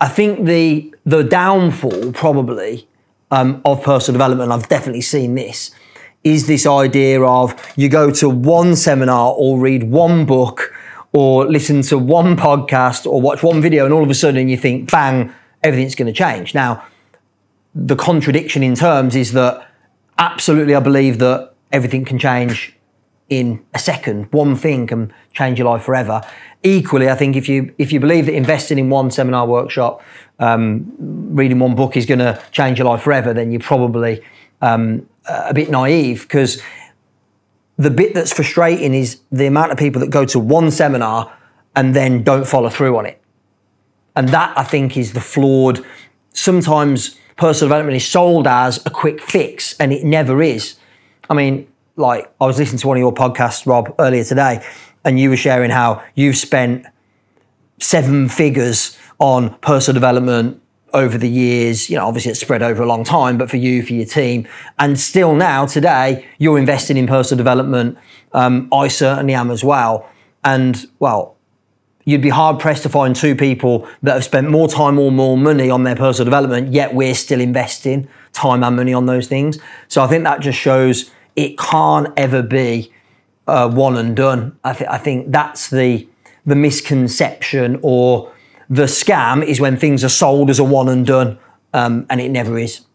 I think the downfall probably of personal development, I've definitely seen this, is this idea of you go to one seminar or read one book or listen to one podcast or watch one video and all of a sudden you think, bang, everything's going to change. Now, the contradiction in terms is that absolutely I believe that everything can change in a second. One thing can change your life forever. Equally, I think if you believe that investing in one seminar, workshop, reading one book is going to change your life forever, then you're probably a bit naive, because the bit that's frustrating is the amount of people that go to one seminar and then don't follow through on it. And that, I think, is the flawed. Sometimes personal development is sold as a quick fix, and it never is. I mean, like, I was listening to one of your podcasts, Rob, earlier today, and you were sharing how you've spent 7 figures on personal development over the years. You know, obviously it's spread over a long time, but for you, for your team, and still now, today, you're investing in personal development. I certainly am as well. And, well, you'd be hard-pressed to find two people that have spent more time or more money on their personal development, yet we're still investing time and money on those things. So I think that just shows it can't ever be one and done. I think that's the misconception, or the scam is when things are sold as a one and done, and it never is.